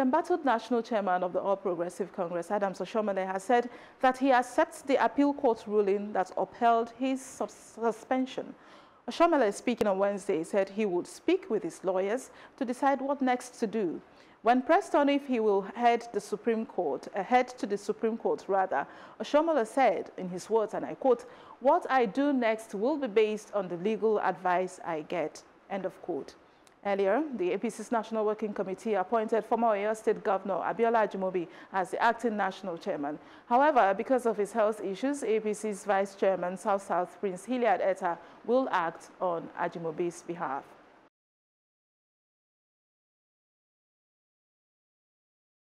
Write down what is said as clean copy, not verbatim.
The embattled national chairman of the All-Progressive Congress, Adams Oshiomhole, has said that he accepts the appeal court's ruling that upheld his suspension. Oshiomhole, speaking on Wednesday, said he would speak with his lawyers to decide what next to do. When pressed on if he will head to the Supreme Court, Oshiomhole said, in his words, and I quote, "What I do next will be based on the legal advice I get." End of quote. Earlier, the APC's National Working Committee appointed former Oyo State Governor Abiola Ajimobi as the acting national chairman. However, because of his health issues, APC's vice chairman, South-South Prince Hilliard Eta, will act on Ajimobi's behalf.